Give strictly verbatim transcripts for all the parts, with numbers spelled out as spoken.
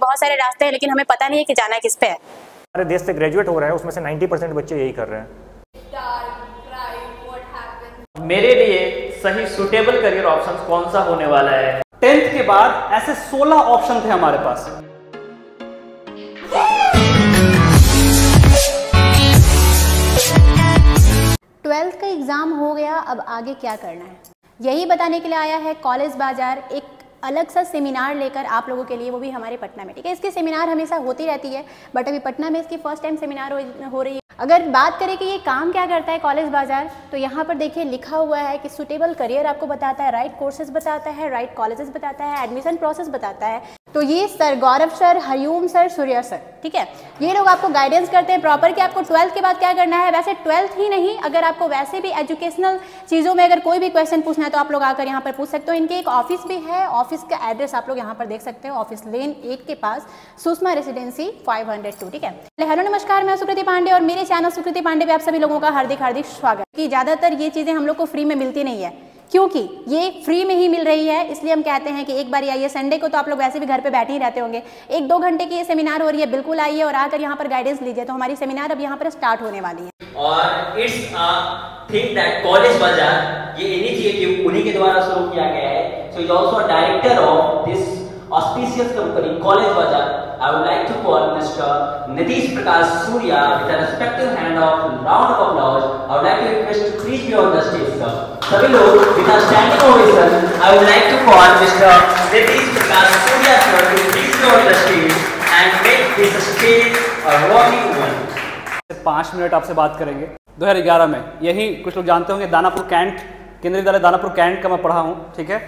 बहुत सारे रास्ते हैं लेकिन हमें पता नहीं है कि जाना किस पे है। हमारे देश से ग्रेजुएट हो रहा है उसमें से नब्बे परसेंट बच्चे यही कर रहे हैं। मेरे लिए सही सुटेबल करियर ऑप्शन कौन सा होने वाला है? टेंथ के बाद ऐसे सोलह ऑप्शन थे हमारे पास। ट्वेल्थ का एग्जाम हो गया, अब आगे क्या करना है यही बताने के लिए आया है कॉलेज बाजार एक अलग सा सेमिनार लेकर आप लोगों के लिए, वो भी हमारे पटना में। ठीक है, इसकी सेमिनार हमेशा होती रहती है बट अभी पटना में इसकी फर्स्ट टाइम सेमिनार हो, हो रही है। अगर बात करें कि ये काम क्या करता है कॉलेज बाजार, तो यहाँ पर देखिए लिखा हुआ है कि सुटेबल करियर आपको बताता है, राइट कोर्सेज बताता है, राइट कॉलेजेस बताता है, एडमिशन प्रोसेस बताता है। तो ये sir Gaurav sir, Hariom sir, Surya sir, ठीक है, ये लोग आपको गाइडेंस करते हैं प्रॉपर कि आपको ट्वेल्थ के बाद क्या करना है। वैसे ट्वेल्थ ही नहीं, अगर आपको वैसे भी एजुकेशनल चीज़ों में अगर कोई भी क्वेश्चन पूछना है तो आप लोग आकर यहाँ पर पूछ सकते हो। इनके एक ऑफिस भी है, ऑफिस का एड्रेस आप लोग यहाँ पर देख सकते हो, ऑफिस लेन एट के पास, Sushma residency five hundred two. ठीक है, हेलो नमस्कार, मैं सुकृति पांडे और मेरे चैनल सुकृति पांडे पे आप सभी लोगों का हार्दिक हार्दिक स्वागत। कि ज़्यादातर ये चीज़ें हम लोग को फ्री में मिलती नहीं है, क्योंकि ये फ्री में ही मिल रही है इसलिए हम कहते हैं कि एक बार आइए। संडे को तो आप लोग वैसे भी घर पे बैठे ही रहते होंगे, एक दो घंटे की ये सेमिनार हो रही है, बिल्कुल आइए और आकर यहाँ पर गाइडेंस लीजिए। तो हमारी सेमिनार अब यहाँ पर स्टार्ट होने वाली है और it's a thing that College बाजार ये इनिशिएटिव उन्हीं के द्वारा शुरू किया गया है। So he is also director of this auspicious company College बाजार। I would like to call Mister Nitish Prakash Surya with a respectful hand of round of applause. I would like to request please be on the stage, sir. सभी लोग बिना standing ovation. I would like to call Mister Nitish Prakash Surya sir to please be on the stage and make this stage a roaring one. पाँच minute आपसे बात करेंगे। दो हज़ार ग्यारह में यही कुछ लोग जानते होंगे दानापुर कैंट केंद्रीय विद्यालय दानापुर कैंट का मैं पढ़ा हूँ, ठीक है,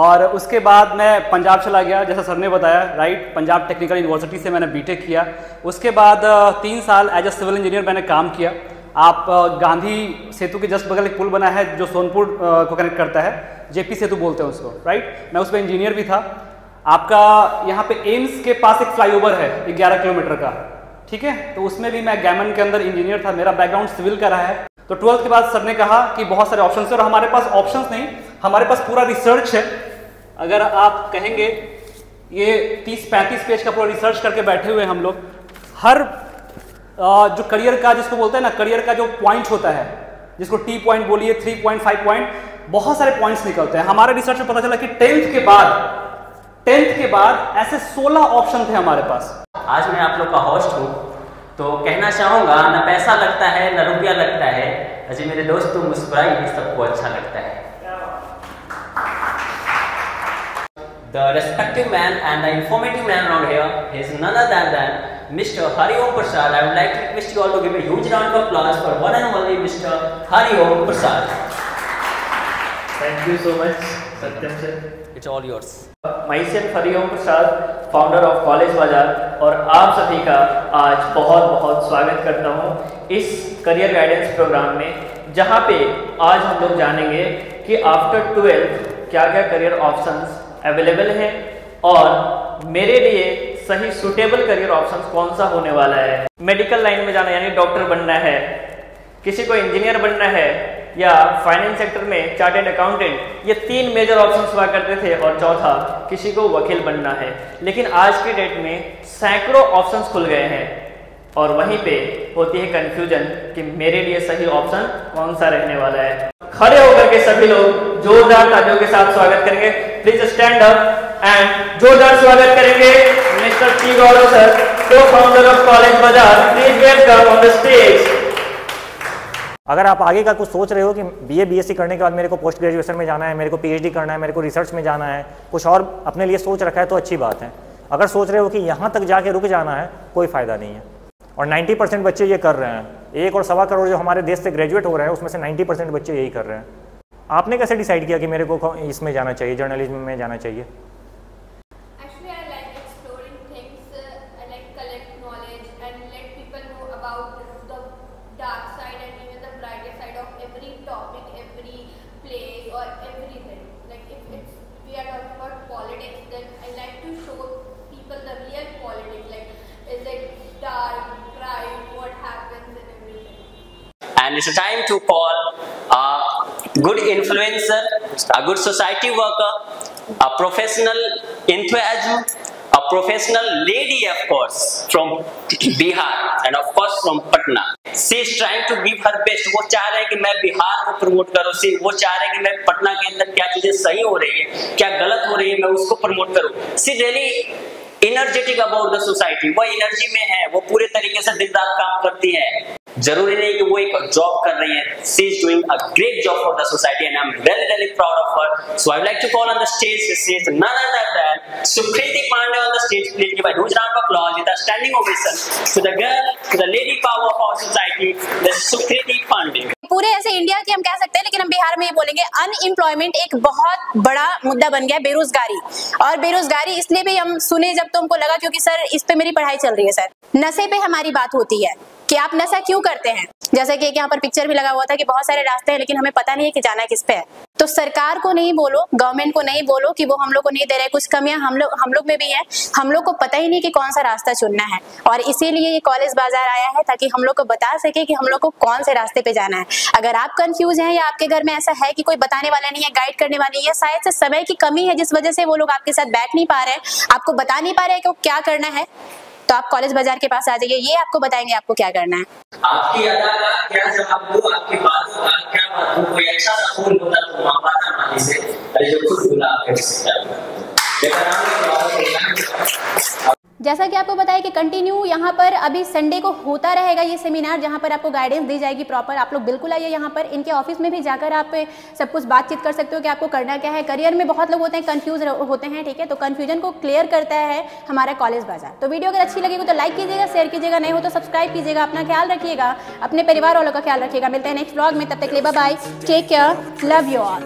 और उसके बाद मैं पंजाब चला गया, जैसा सर ने बताया, राइट, पंजाब टेक्निकल यूनिवर्सिटी से मैंने बीटेक किया। उसके बाद तीन साल एज ए सिविल इंजीनियर मैंने काम किया। आप गांधी सेतु के जस्ट बगल एक पुल बना है जो सोनपुर को कनेक्ट करता है, जेपी सेतु बोलते हैं उसको, राइट, मैं उसमें इंजीनियर भी था। आपका यहाँ पे एम्स के पास एक फ्लाईओवर है ग्यारह किलोमीटर का, ठीक है, तो उसमें भी मैं गैमन के अंदर इंजीनियर था, मेरा बैकग्राउंड सिविल का रहा है। तो ट्वेल्थ के बाद सर ने कहा कि बहुत सारे ऑप्शन है और हमारे पास ऑप्शन नहीं, हमारे पास पूरा रिसर्च है। अगर आप कहेंगे ये तीस पैंतीस पेज का पूरा रिसर्च करके बैठे हुए हैं हम लोग। हर जो करियर का, जिसको बोलते हैं ना करियर का जो पॉइंट होता है, जिसको टी पॉइंट बोलिए, थ्री पॉइंट, फाइव पॉइंट, बहुत सारे पॉइंट्स निकलते हैं। हमारे रिसर्च में पता चला कि टेंथ के बाद टेंथ के बाद ऐसे सोलह ऑप्शन थे हमारे पास। आज मैं आप लोग का होस्ट हूँ तो कहना चाहूँगा ना पैसा लगता है ना रुपया लगता है, अजी मेरे दोस्त तो मुस्कुराइए, सबको अच्छा लगता है। The respective man and the informative man around here is none other than Mister Hariom Prasad. I would like to request you all to give a huge round of applause for one and only Mister Hariom Prasad. Thank you so much, Satyam sir. It's all yours. Myself Hariom Prasad, founder of College Bazaar, और आप सभी का आज बहुत बहुत स्वागत करता हूँ इस करियर गाइडेंस प्रोग्राम में, जहाँ पे आज हम लोग जानेंगे कि आफ्टर ट्वेल्थ क्या क्या करियर ऑप्शंस अवेलेबल है और मेरे लिए सही सूटेबल करियर ऑप्शंस कौन सा होने वाला है। मेडिकल लाइन में जाना यानी डॉक्टर बनना है, किसी को इंजीनियर बनना है, या फाइनेंस सेक्टर में चार्टेड अकाउंटेंट, ये तीन मेजर ऑप्शंस हुआ करते थे, और चौथा किसी को वकील बनना है। लेकिन आज के डेट में सैकड़ों ऑप्शंस खुल गए हैं और वहीं पे होती है कंफ्यूजन कि मेरे लिए सही ऑप्शन कौन सा रहने वाला है। खड़े होकर के सभी लोग जोरदार तालियों के साथ स्वागत करेंगे। प्लीज स्टैंड अप एंड जोरदार स्वागत करेंगे mister T Gaurav sir, cofounder of College बाजार। Please welcome on the stage. अगर आप आगे का कुछ सोच रहे हो कि बीए बीएससी करने के बाद मेरे को पोस्ट ग्रेजुएशन में जाना है, मेरे को पीएचडी करना है, मेरे को रिसर्च में जाना है, कुछ और अपने लिए सोच रखा है, तो अच्छी बात है। अगर सोच रहे हो कि यहाँ तक जाके रुक जाना है, कोई फायदा नहीं है। और नब्बे परसेंट बच्चे ये कर रहे हैं, एक और सवा करोड़ जो हमारे देश से ग्रेजुएट हो रहे हैं उसमें से नब्बे परसेंट बच्चे यही कर रहे हैं। आपने कैसे डिसाइड किया कि मेरे को इसमें जाना चाहिए, जर्नलिज्म में जाना चाहिए? Actually, I like exploring things. I like collect knowledge and let people know about the dark side and even the brighter side of every topic, every place or everything. Like if it's we are talking about politics, then I like to show people the real politics. Like is it dark? And it's time to call a good influencer, a good society worker, a professional enthusiast, a professional lady, of course, from Bihar and of course from Patna. She is trying to give her best. वो चाह रहे हैं कि मैं बिहार को promote करूँ, सी वो चाह रहे हैं कि मैं पटना के अंदर क्या चीजें सही हो रही है, क्या गलत हो रही है, मैं उसको प्रमोट करूँ. She really energetic about the society. वो एनर्जी में है, वो पूरे तरीके से दिन रात काम करती है. जरूरी नहीं कि वो एक जॉब कर रही है. She is doing a great job for the society and I am really really proud of her. So I would like to call on the stage. She is none other than Sukrati Pandey on the stage. Please give a huge round of applause with a standing ovation to the girl, to the lady power of our society, the Sukrati Pandey. पूरे ऐसे India की हम कह सकते हैं, लेकिन हम बिहार में ये बोलेंगे अनएम्प्लॉयमेंट एक बहुत बड़ा मुद्दा बन गया है, बेरोजगारी. और बेरोजगारी इसलिए भी हम सुने जब तो हमको लगा क्योंकि सर इस पे मेरी पढ़ाई चल रही है. सर नशे पे हमारी बात होती है कि आप नशा क्यों करते हैं, जैसे कि यहाँ पर पिक्चर भी लगा हुआ था कि बहुत सारे रास्ते हैं लेकिन हमें पता नहीं है कि जाना किस पे है. तो सरकार को नहीं बोलो, गवर्नमेंट को नहीं बोलो कि वो हम लोग को नहीं दे रहे. कुछ कमियां हम लोग हम लोग में भी है, हम लोग को पता ही नहीं कि कौन सा रास्ता चुनना है. और इसीलिए ये कॉलेज बाजार आया है ताकि हम लोग को बता सके कि हम लोग को कौन से रास्ते पे जाना है. अगर आप कंफ्यूज हैं या आपके घर में ऐसा है कि कोई बताने वाला नहीं है, गाइड करने वाला नहीं है, शायद से समय की कमी है जिस वजह से वो लोग आपके साथ बैठ नहीं पा रहे हैं, आपको बता नहीं पा रहे हैं कि वो क्या करना है, तो आप कॉलेज बाजार के पास आ जाइए, ये आपको बताएंगे आपको क्या करना है. आपकी अदा का क्या जवाब दो, आपकी बात का क्या मतलब, कोई अच्छा स्कूल होता तो वहां पाता मानी से अरे जो खुद बुला के देखा. जैसा कि आपको बताया कि कंटिन्यू यहाँ पर अभी संडे को होता रहेगा ये सेमिनार, जहाँ पर आपको गाइडेंस दी जाएगी प्रॉपर. आप लोग बिल्कुल आइए यहाँ पर, इनके ऑफिस में भी जाकर आप सब कुछ बातचीत कर सकते हो कि आपको करना क्या है. करियर में बहुत लोग होते हैं, कंफ्यूज होते हैं, ठीक है, तो कंफ्यूजन को क्लियर करता है हमारा कॉलेज बाजार. तो वीडियो अगर अच्छी लगेगी तो लाइक कीजिएगा, शेयर कीजिएगा, नहीं हो तो सब्सक्राइब कीजिएगा. अपना ख्याल रखिएगा, अपने परिवार वालों का ख्याल रखिएगा. मिलते हैं नेक्स्ट व्लॉग में, तब तक ले bye, take care, love you all.